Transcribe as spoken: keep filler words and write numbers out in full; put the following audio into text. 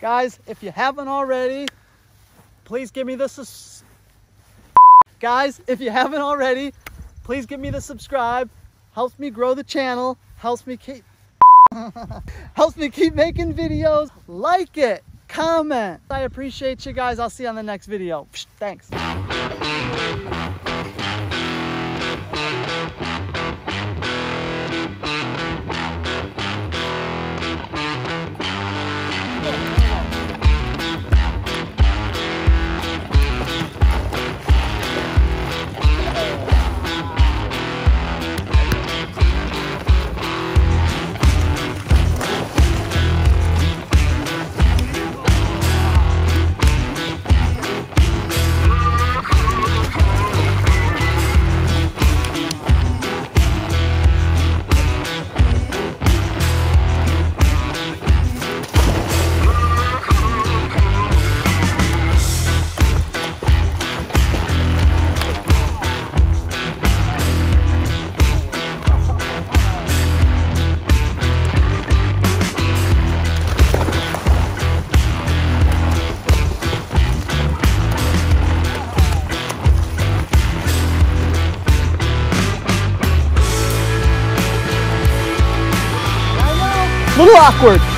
Guys, if you haven't already, please give me the sus- Guys, if you haven't already, please give me the subscribe. Helps me grow the channel. Helps me keep helps me keep making videos. Like it. Comment. I appreciate you guys. I'll see you on the next video. Thanks. A little awkward.